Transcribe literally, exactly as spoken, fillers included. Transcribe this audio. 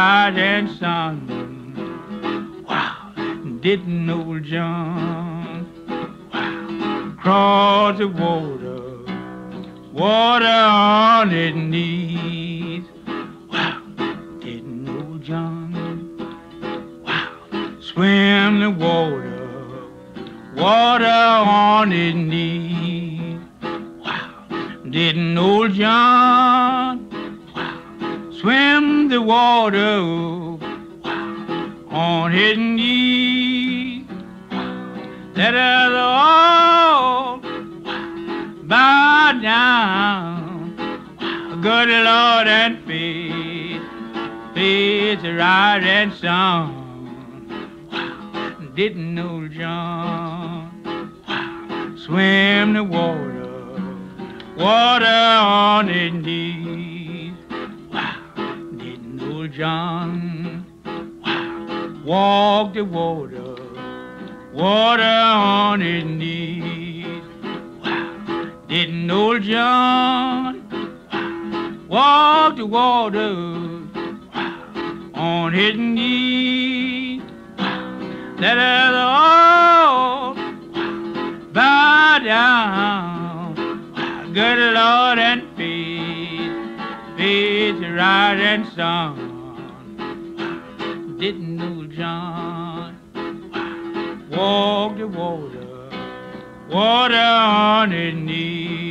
tired and sung. Wow, didn't old John, wow, cross the water, water on his knees. Wow, didn't old John, wow, swim the water, water on his knees. Wow, didn't old John, swim the water, wow, on his knees. Let us all, wow, bow down, wow, good Lord, and faith, faith to rise and song. Wow, didn't old John, wow, swim the water, water on his knees. John, wow, walk the water, water on his knees. Wow, didn't old John, wow, walk the water, wow, on his knees. Wow, let us all, wow, bow down, wow, good Lord, and faith, faith to rise and song. Didn't old John, wow, walk the water, water on his knees.